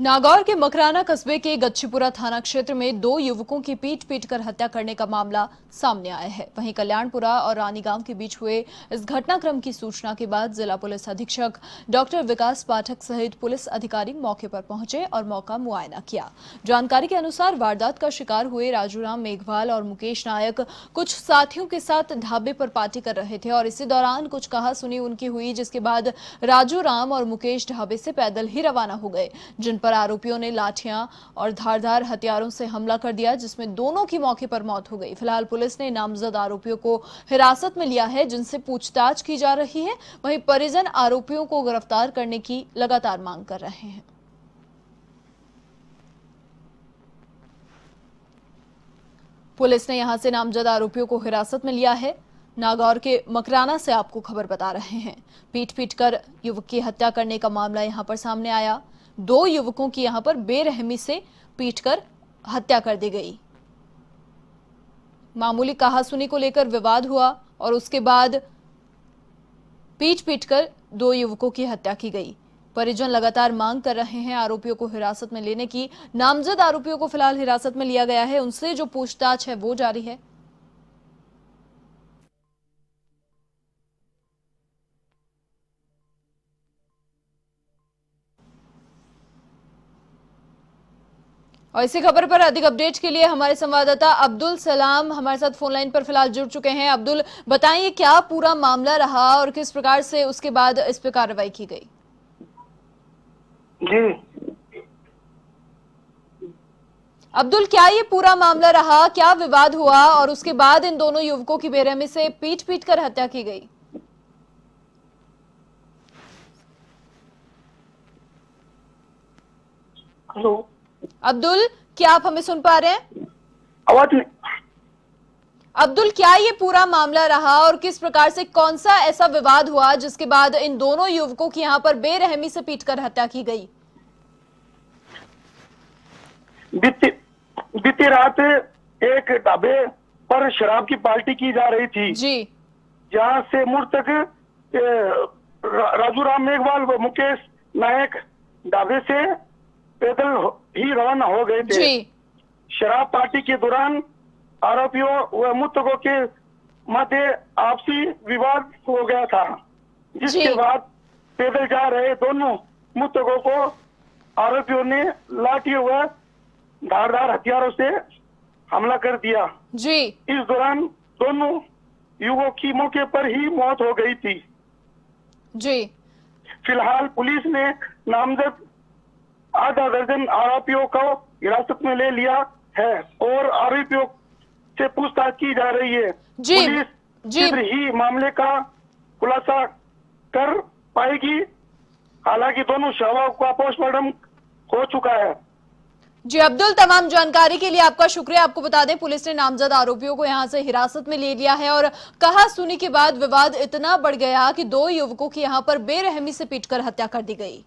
नागौर के मकराना कस्बे के गच्छीपुरा थाना क्षेत्र में दो युवकों की पीट कर हत्या करने का मामला सामने आया है। वहीं कल्याणपुरा और रानीगांव के बीच हुए इस घटनाक्रम की सूचना के बाद जिला पुलिस अधीक्षक डॉक्टर विकास पाठक सहित पुलिस अधिकारी मौके पर पहुंचे और मौका मुआयना किया। जानकारी के अनुसार वारदात का शिकार हुए राजू मेघवाल और मुकेश नायक कुछ साथियों के साथ ढाबे पर पार्टी कर रहे थे और इसी दौरान कुछ कहा सुनी उनकी हुई, जिसके बाद राजू और मुकेश ढाबे से पैदल ही रवाना हो गए, जिन पर आरोपियों ने लाठियां और धारदार हथियारों से हमला कर दिया, जिसमें दोनों की मौके पर मौत हो गई। फिलहाल पुलिस ने नामजद आरोपियों को हिरासत में लिया है, जिनसे पूछताछ की जा रही है। वहीं परिजन आरोपियों को गिरफ्तार करने की लगातार मांग कर रहे हैं। पुलिस ने यहां से नामजद आरोपियों को हिरासत में लिया है। नागौर के मकराना से आपको खबर बता रहे हैं। पीट कर युवक की हत्या करने का मामला यहां पर सामने आया। दो युवकों की यहां पर बेरहमी से पीटकर हत्या कर दी गई। मामूली कहासुनी को लेकर विवाद हुआ और उसके बाद पीट कर दो युवकों की हत्या की गई। परिजन लगातार मांग कर रहे हैं आरोपियों को हिरासत में लेने की। नामजद आरोपियों को फिलहाल हिरासत में लिया गया है, उनसे जो पूछताछ है वो जारी है। और इसी खबर पर अधिक अपडेट के लिए हमारे संवाददाता अब्दुल सलाम हमारे साथ फोनलाइन पर फिलहाल जुड़ चुके हैं। अब्दुल, बताइए क्या पूरा मामला रहा और किस प्रकार से उसके बाद इस पर कार्रवाई की गई? जी अब्दुल, क्या ये पूरा मामला रहा, क्या विवाद हुआ और उसके बाद इन दोनों युवकों की बेरहमी से पीट कर हत्या की गई? हेलो अब्दुल, क्या आप हमें सुन पा रहे हैं? आवाज में। अब्दुल, क्या ये पूरा मामला रहा और किस प्रकार से कौन सा ऐसा विवाद हुआ जिसके बाद इन दोनों युवकों की यहाँ पर बेरहमी से पीटकर हत्या की गई? बीती रात एक ढाबे पर शराब की पार्टी की जा रही थी जी, जहाँ से मृतक राजू मेघवाल व मुकेश नायक ढाबे से पैदल ही रवाना हो गए थे। शराब पार्टी के दौरान आरोपियों व मृतकों के मध्य आपसी विवाद हो गया था, जिसके बाद पैदल जा रहे दोनों मृतकों को आरोपियों ने लाठी व धारदार हथियारों से हमला कर दिया जी। इस दौरान दोनों युवकों की मौके पर ही मौत हो गई थी जी। फिलहाल पुलिस ने नामजद आधा दर्जन आरोपियों को हिरासत में ले लिया है और आरोपियों से पूछताछ की जा रही है। पुलिस शीघ्र ही मामले का खुलासा कर पाएगी। हालांकि दोनों शवों का पोस्टमार्टम हो चुका है। जी अब्दुल, तमाम जानकारी के लिए आपका शुक्रिया। आपको बता दें पुलिस ने नामजद आरोपियों को यहां से हिरासत में ले लिया है और कहा सुनी के बाद विवाद इतना बढ़ गया कि दो युवकों की यहां पर बेरहमी से पीटकर हत्या कर दी गई।